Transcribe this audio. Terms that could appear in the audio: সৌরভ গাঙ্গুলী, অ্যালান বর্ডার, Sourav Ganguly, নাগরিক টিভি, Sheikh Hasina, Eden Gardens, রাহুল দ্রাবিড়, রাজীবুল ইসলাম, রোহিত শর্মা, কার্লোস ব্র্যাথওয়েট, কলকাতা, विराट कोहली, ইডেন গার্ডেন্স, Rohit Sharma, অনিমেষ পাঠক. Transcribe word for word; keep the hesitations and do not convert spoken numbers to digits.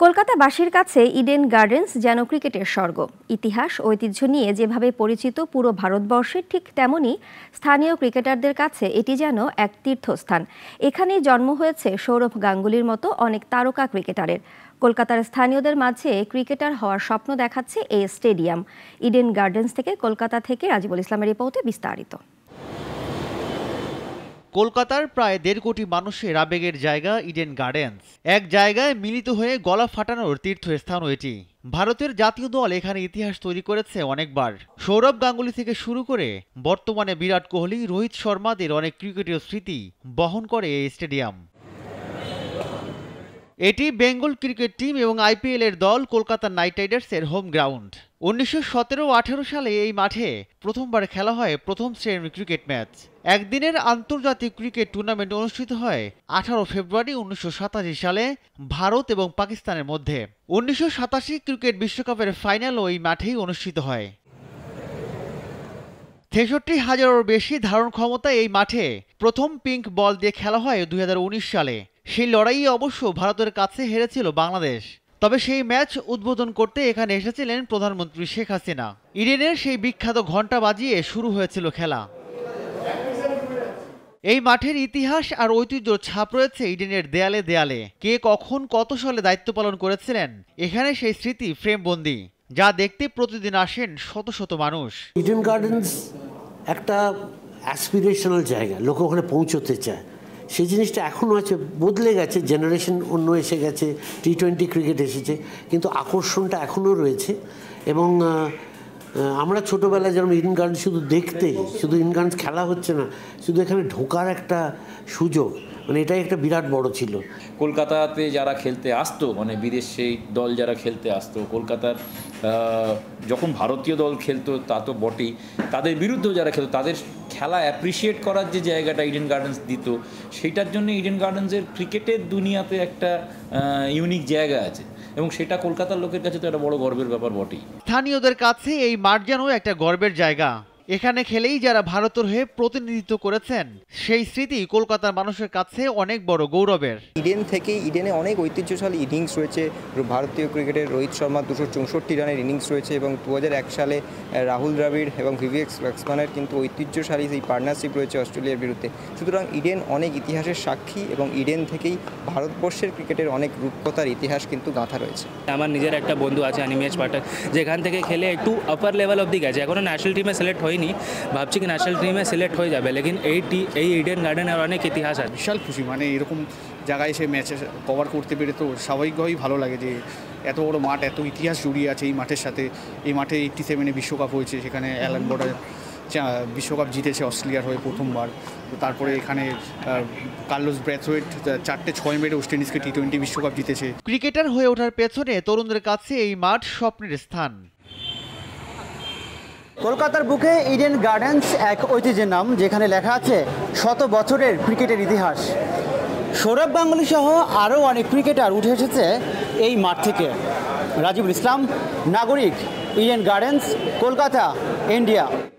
कोलकाताबासीर काछे Eden Gardens जेनो क्रिकेटेर स्वर्ग। इतिहास ऐतिह्य निये जेभावे परिचित पुरो भारतवर्षे ठीक तेमोनी स्थानीय क्रिकेटारदेर काछे एटी जेनो एक तीर्थस्थान। एखानेई जन्म हयेछे सौरभ गांगुलीर मतो अनेक तारका क्रिकेटारेर। कोलकातार स्थानीयदेर माझे क्रिकेटार हওয়ার स्वप्न देखाच्छे ए स्टेडियाम। इडेन गार्डेंस थेके कोलकाता थेके राजीबुल इस्लामेर रिपोर्टे विस्तारित। कोलकातार प्राय देड़ कोटी मानुषेर आबेगेर जायगा इडेन गार्डेंस। एक जायगाय मिलित हये गला फाटानोर तीर्थस्थान एटी। भारतेर जातीय दल एखाने इतिहास तैरी करेछे अनेकबार। सौरभ गांगुली थेके शुरू करे बर्तमाने विराट कोहली, रोहित शर्मादेर अनेक क्रिकेटीय स्मृति बहन करे एई स्टेडियाम। एटी बेंगल क्रिकेट टीम एवं आईपीएलेर दल कोलकाता नाइट राइडार्सेर होम ग्राउंड। उन्नीसशो सतरो अठारो साले एई माठे प्रथमबार खेला हय प्रथम श्रेणीर क्रिकेट मैच। एकदिनेर आंतर्जातिक क्रिकेट टूर्नामेंट अनुष्ठित हय अठारो फेब्रुआरी उन्नीसशो सताशी साले भारत एवं पाकिस्तानेर मध्य। उन्नीसशो सताशी क्रिकेट विश्वकपेर फाइनालও এই মাঠেই অনুষ্ঠিত হয়। তেষট্টি হাজারের বেশি ধারণ ক্ষমতা এই মাঠে প্রথম পিঙ্ক বল দিয়ে খেলা হয় দুই হাজার উনিশ সালে। সেই লড়াইয়ে অবশ্য ভারতের কাছে হেরেছিল বাংলাদেশ। তবে সেই ম্যাচ উদ্বোধন করতে এখানে এসেছিলেন প্রধানমন্ত্রী শেখ হাসিনা। ইডেনের সেই বিখ্যাত ঘণ্টা বাজিয়ে শুরু হয়েছিল খেলা। এই মাঠের ইতিহাস আর ঐতিহ্যের ছাপ রয়েছে ইডেনের দেয়ালে দেয়ালে। কে কখন কত সালে দায়িত্ব পালন করেছিলেন এখানে সেই স্মৃতি ফ্রেমবন্দি, যা দেখতে প্রতিদিন আসেন শত শত মানুষ। ইডেন গার্ডেন্স একটা অ্যাসপিরেশনাল জায়গা, লোক ওখানে পৌঁছতে চায়। সেই জিনিসটা এখন আছে, বদলে গেছে, জেনারেশন অন্য এসে গেছে, টি টোয়েন্টি ক্রিকেট এসেছে, কিন্তু আকর্ষণটা এখনও রয়েছে। এবং আমরা ছোটবেলায় যেমন ইডেন গার্ডেন্স শুধু দেখতে, শুধু ইডেন গার্ডেন্স খেলা হচ্ছে না, শুধু এখানে ঢোকার একটা সুযোগ, মানে এটাই একটা বিরাট বড় ছিল। কলকাতাতে যারা খেলতে আসতো, মানে বিদেশি দল যারা খেলতে আসতো কলকাতার, যখন ভারতীয় দল খেলতো তা তো বটেই, তাদের বিরুদ্ধেও যারা খেলতো তাদের খেলা অ্যাপ্রিসিয়েট করার যে জায়গাটা ইডেন গার্ডেন্স দিত, সেইটার জন্য ইডেন গার্ডেন্সের ক্রিকেটের দুনিয়াতে একটা ইউনিক জায়গা আছে। এবং সেটা কলকাতার লোকের কাছে তো একটা বড় গর্বের ব্যাপার বটেই। স্থানীয়দের কাছে এই মাঠ যেন একটা গর্বের জায়গা। এখানে খেলেই যারা ভারতের হয়ে প্রতিনিধিত্ব করেছেন সেই স্মৃতি কলকাতার মানুষের কাছে অনেক বড় গৌরবের। ইডেন থেকে ইডেনে অনেক ঐতিহ্যশালী ইনিংস রয়েছে। ভারতীয় ক্রিকেটের রোহিত শর্মা দুশো চৌষট্টি রানের ইনিংস রয়েছে এবং দু হাজার এক সালে রাহুল দ্রাবিড় এবং ভিভিএক ওয়াক্সম্যানের কিন্তু ঐতিহ্যশালী সেই পার্টনারশিপ রয়েছে অস্ট্রেলিয়ার বিরুদ্ধে। সুতরাং ইডেন অনেক ইতিহাসের সাক্ষী এবং ইডেন থেকেই ভারতবর্ষের ক্রিকেটের অনেক রূপকথার ইতিহাস কিন্তু গাঁথা রয়েছে। আমার নিজের একটা বন্ধু আছে অনিমেষ পাঠক, যেখান থেকে খেলে একটু আপার লেভেল অব্দি গেছে, এখনও ন্যাশনাল টিমে সিলেক্ট হয় ভাবছি কি ন্যাশনাল টিমে সিলেক্ট হয়ে যাবে। লেকিন এই এই ইডেন গার্ডেনের অনেক ইতিহাস আছে। বিশাল খুশি, মানে এরকম জায়গায় সে ম্যাচে কভার করতে পেরে তো স্বাভাবিকভাবেই ভালো লাগে যে এত বড় মাঠ, এত ইতিহাস জড়িয়ে আছে এই মাঠের সাথে। এই মাঠে এইটটি সেভেনে বিশ্বকাপ হয়েছে, সেখানে অ্যালান বর্ডার বিশ্বকাপ জিতেছে অস্ট্রেলিয়ার হয়ে প্রথমবার। তারপরে এখানে কার্লোস ব্র্যাথওয়েট চারটে ছয় মেরে ওয়েস্ট ইন্ডিজকে টি টোয়েন্টি বিশ্বকাপ জিতেছে। ক্রিকেটার হয়ে ওঠার পেছনে তরুণদের কাছে এই মাঠ স্বপ্নের স্থান। কলকাতার বুকে ইডেন গার্ডেন্স এক ঐতিহ্যের নাম, যেখানে লেখা আছে শত বছরের ক্রিকেটের ইতিহাস। সৌরভ গাঙ্গুলী সহ আরও অনেক ক্রিকেটার উঠে এসেছে এই মাঠ থেকে। রাজীবুল ইসলাম, নাগরিক, ইডেন গার্ডেন্স, কলকাতা, ইন্ডিয়া।